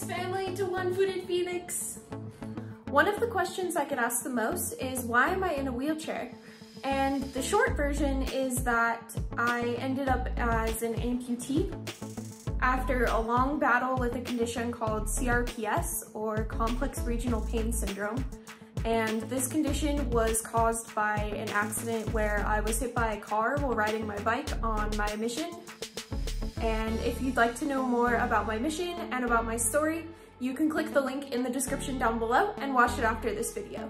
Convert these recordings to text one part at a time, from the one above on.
Thanks, family, to One Footed Phoenix. One of the questions I get asked the most is, why am I in a wheelchair? And the short version is that I ended up as an amputee after a long battle with a condition called CRPS, or Complex Regional Pain Syndrome. And this condition was caused by an accident where I was hit by a car while riding my bike on my mission. And if you'd like to know more about my mission and about my story, you can click the link in the description down below and watch it after this video.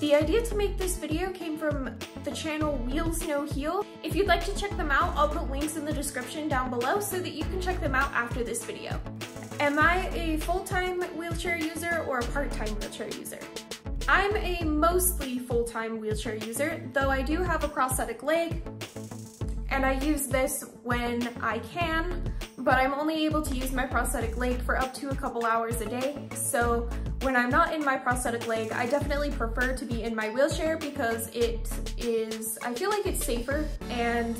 The idea to make this video came from the channel Wheels No Heels. If you'd like to check them out, I'll put links in the description down below so that you can check them out after this video. Am I a full-time wheelchair user or a part-time wheelchair user? I'm a mostly full-time wheelchair user, though I do have a prosthetic leg, and I use this when I can, but I'm only able to use my prosthetic leg for up to a couple hours a day. So when I'm not in my prosthetic leg, I definitely prefer to be in my wheelchair because I feel like it's safer, and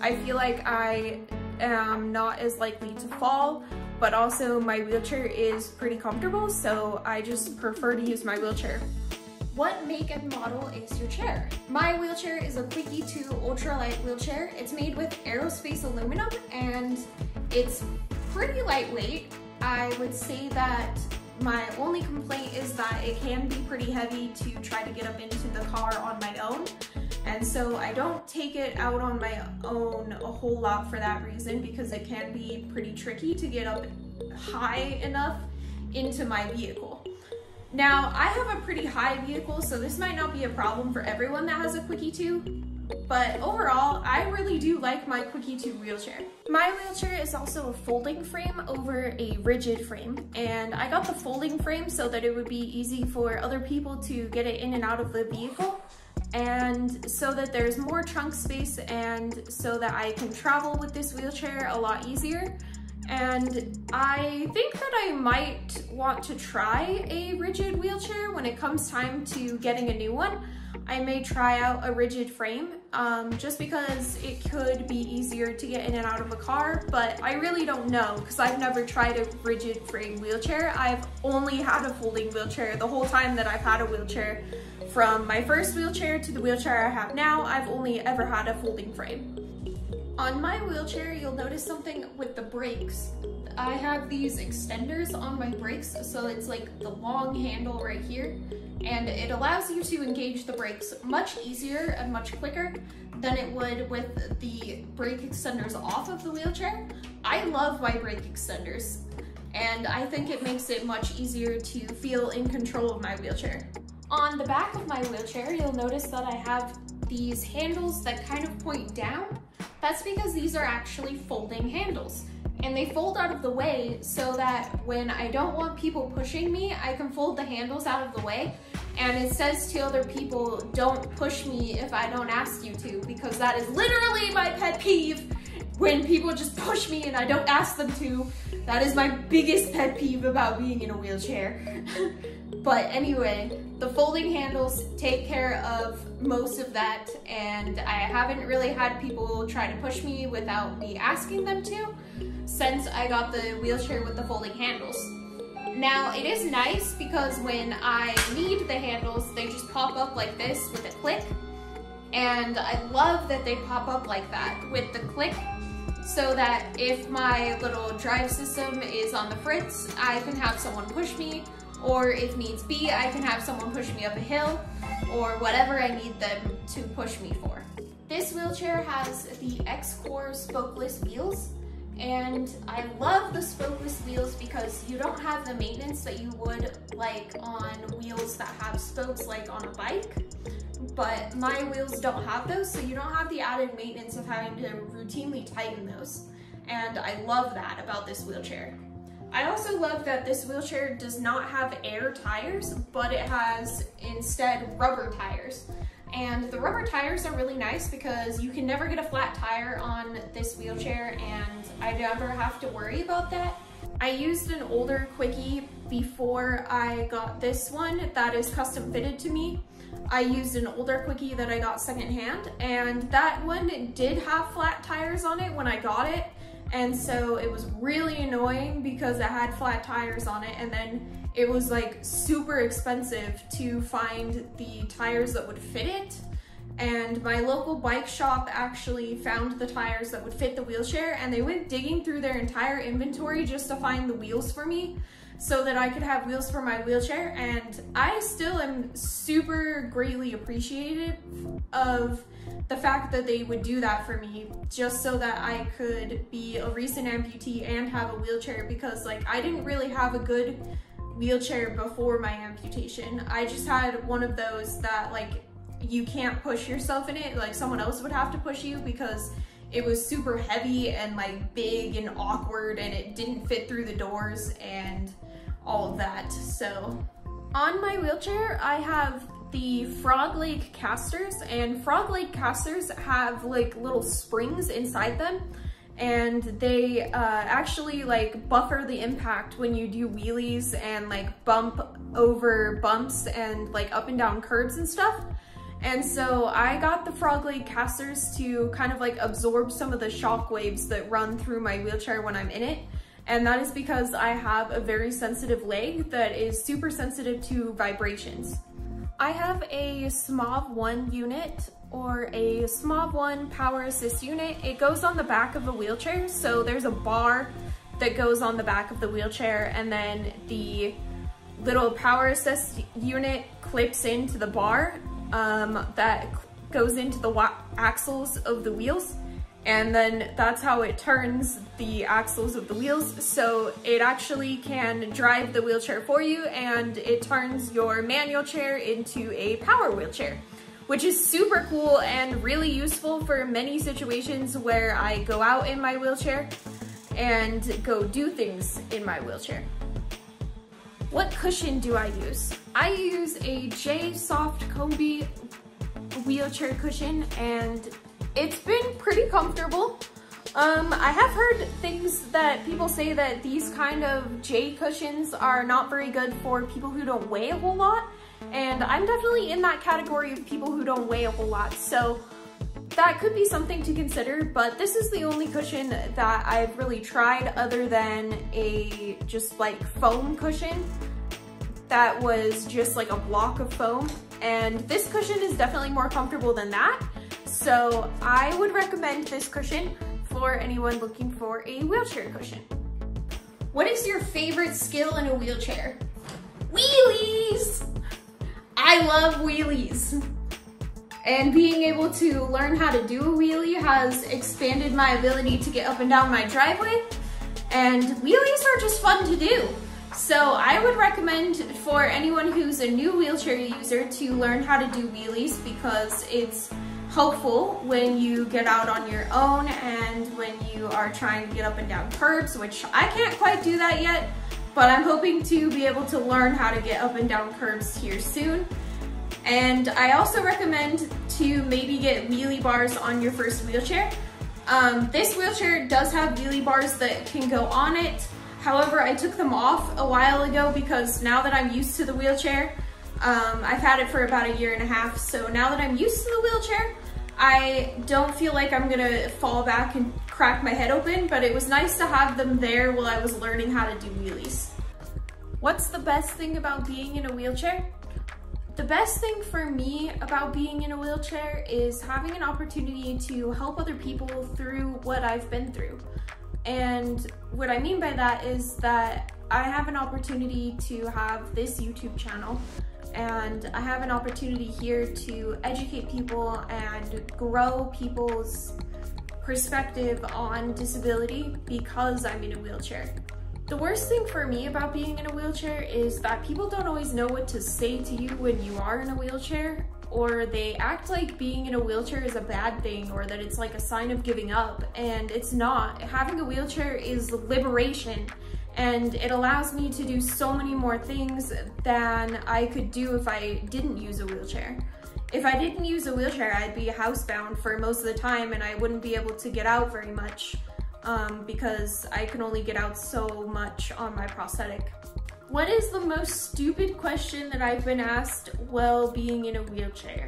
I feel like I am not as likely to fall, but also my wheelchair is pretty comfortable, so I just prefer to use my wheelchair. What make and model is your chair? My wheelchair is a Quickie 2 ultralight wheelchair. It's made with aerospace aluminum, and it's pretty lightweight. I would say that my only complaint is that it can be pretty heavy to try to get up into the car on my own, and so I don't take it out on my own a whole lot for that reason, because it can be pretty tricky to get up high enough into my vehicle. Now, I have a pretty high vehicle, so this might not be a problem for everyone that has a Quickie 2, but overall, I really do like my Quickie 2 wheelchair. My wheelchair is also a folding frame over a rigid frame, and I got the folding frame so that it would be easy for other people to get it in and out of the vehicle, and so that there's more trunk space, and so that I can travel with this wheelchair a lot easier. And I think that I might want to try a rigid wheelchair when it comes time to getting a new one. I may try out a rigid frame just because it could be easier to get in and out of a car, but I really don't know because I've never tried a rigid frame wheelchair. I've only had a folding wheelchair the whole time that I've had a wheelchair. From my first wheelchair to the wheelchair I have now, I've only ever had a folding frame. On my wheelchair, you'll notice something with the brakes. I have these extenders on my brakes, so it's like the long handle right here, and it allows you to engage the brakes much easier and much quicker than it would with the brake extenders off of the wheelchair. I love my brake extenders, and I think it makes it much easier to feel in control of my wheelchair. On the back of my wheelchair, you'll notice that I have these handles that kind of point down. That's because these are actually folding handles, and they fold out of the way so that when I don't want people pushing me, I can fold the handles out of the way, and it says to other people, don't push me if I don't ask you to, because that is literally my pet peeve. When people just push me and I don't ask them to, that is my biggest pet peeve about being in a wheelchair. But anyway, the folding handles take care of most of that, and I haven't really had people try to push me without me asking them to since I got the wheelchair with the folding handles. Now, it is nice because when I need the handles, they just pop up like this with a click, and I love that they pop up like that with the click, so that if my little drive system is on the fritz, I can have someone push me, or if needs be, I can have someone push me up a hill, or whatever I need them to push me for. This wheelchair has the X-Core spokeless wheels, and I love the spokeless wheels because you don't have the maintenance that you would like on wheels that have spokes like on a bike, but my wheels don't have those, so you don't have the added maintenance of having to routinely tighten those, and I love that about this wheelchair. I also love that this wheelchair does not have air tires, but it has instead rubber tires. And the rubber tires are really nice because you can never get a flat tire on this wheelchair, and I never have to worry about that. I used an older Quickie before I got this one that is custom fitted to me. I used an older Quickie that I got secondhand, and that one did have flat tires on it when I got it, and so it was really annoying because it had flat tires on it, and then it was like super expensive to find the tires that would fit it. And my local bike shop actually found the tires that would fit the wheelchair, and they went digging through their entire inventory just to find the wheels for me so that I could have wheels for my wheelchair. And I still am super greatly appreciative of the fact that they would do that for me just so that I could be a recent amputee and have a wheelchair, because like I didn't really have a good wheelchair before my amputation. I just had one of those that like you can't push yourself in it, like someone else would have to push you, because it was super heavy and like big and awkward and it didn't fit through the doors and all of that. So on my wheelchair I have the frog leg casters, and frog leg casters have like little springs inside them, and they actually like buffer the impact when you do wheelies and like bump over bumps and like up and down curbs and stuff. And so I got the frog leg casters to kind of like absorb some of the shock waves that run through my wheelchair when I'm in it. And that is because I have a very sensitive leg that is super sensitive to vibrations. I have a Smoov 1 unit, or a Smoov 1 power assist unit. It goes on the back of a wheelchair. So there's a bar that goes on the back of the wheelchair, and then the little power assist unit clips into the bar. That goes into the axles of the wheels, and then that's how it turns the axles of the wheels. So it actually can drive the wheelchair for you, and it turns your manual chair into a power wheelchair, which is super cool and really useful for many situations where I go out in my wheelchair and go do things in my wheelchair. What cushion do I use? I use a J soft combi wheelchair cushion, and it's been pretty comfortable. I have heard things that people say that these kind of J cushions are not very good for people who don't weigh a whole lot, and I'm definitely in that category of people who don't weigh a whole lot, so that could be something to consider. But this is the only cushion that I've really tried, other than a just like foam cushion that was just like a block of foam, and this cushion is definitely more comfortable than that, so I would recommend this cushion for anyone looking for a wheelchair cushion. What is your favorite skill in a wheelchair? Wheelies! I love wheelies, and being able to learn how to do a wheelie has expanded my ability to get up and down my driveway, and wheelies are just fun to do. So I would recommend for anyone who's a new wheelchair user to learn how to do wheelies, because it's helpful when you get out on your own and when you are trying to get up and down curbs, which I can't quite do that yet, but I'm hoping to be able to learn how to get up and down curbs here soon. And I also recommend to maybe get wheelie bars on your first wheelchair. This wheelchair does have wheelie bars that can go on it. However, I took them off a while ago because now that I'm used to the wheelchair, I've had it for about 1.5 years, so now that I'm used to the wheelchair, I don't feel like I'm gonna fall back and crack my head open, but it was nice to have them there while I was learning how to do wheelies. What's the best thing about being in a wheelchair? The best thing for me about being in a wheelchair is having an opportunity to help other people through what I've been through. And what I mean by that is that I have an opportunity to have this YouTube channel, and I have an opportunity here to educate people and grow people's perspective on disability because I'm in a wheelchair. The worst thing for me about being in a wheelchair is that people don't always know what to say to you when you are in a wheelchair, or they act like being in a wheelchair is a bad thing, or that it's like a sign of giving up, and it's not. Having a wheelchair is liberation, and it allows me to do so many more things than I could do if I didn't use a wheelchair. If I didn't use a wheelchair, I'd be housebound for most of the time, and I wouldn't be able to get out very much because I can only get out so much on my prosthetic. What is the most stupid question that I've been asked while being in a wheelchair?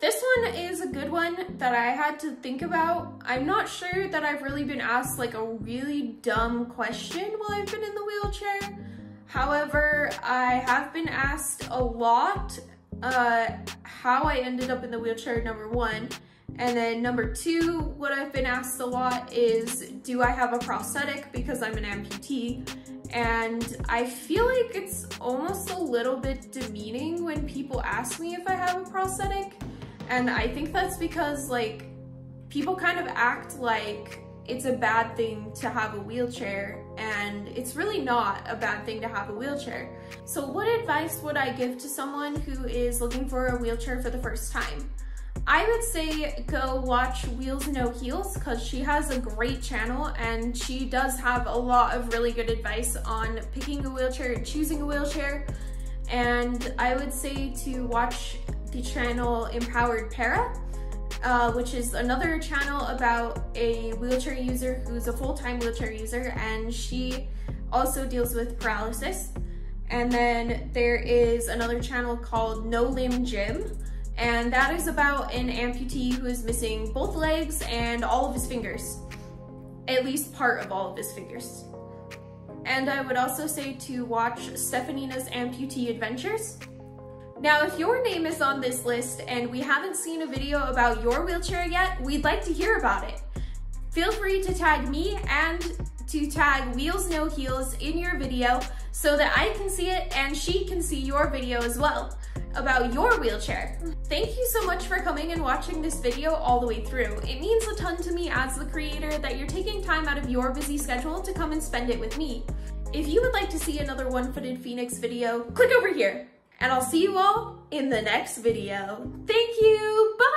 This one is a good one that I had to think about. I'm not sure that I've really been asked like a really dumb question while I've been in the wheelchair. However, I have been asked a lot how I ended up in the wheelchair, number one. And then number two, what I've been asked a lot is, do I have a prosthetic because I'm an amputee? And I feel like it's almost a little bit demeaning when people ask me if I have a prosthetic. And I think that's because like people kind of act like it's a bad thing to have a wheelchair, and it's really not a bad thing to have a wheelchair. So what advice would I give to someone who is looking for a wheelchair for the first time? I would say go watch Wheels No Heels, because she has a great channel and she does have a lot of really good advice on picking a wheelchair and choosing a wheelchair. And I would say to watch the channel Empowered Para, which is another channel about a wheelchair user who's a full-time wheelchair user, and she also deals with paralysis. And then there is another channel called No Limb Jim, and that is about an amputee who is missing both legs and all of his fingers, at least part of all of his fingers. And I would also say to watch Stefanina's Amputee Adventures. Now, if your name is on this list and we haven't seen a video about your wheelchair yet, we'd like to hear about it. Feel free to tag me and to tag Wheels No Heels in your video so that I can see it and she can see your video as well about your wheelchair. Thank you so much for coming and watching this video all the way through. It means a ton to me as the creator that you're taking time out of your busy schedule to come and spend it with me. If you would like to see another One Footed Phoenix video, click over here. And I'll see you all in the next video. Thank you, bye!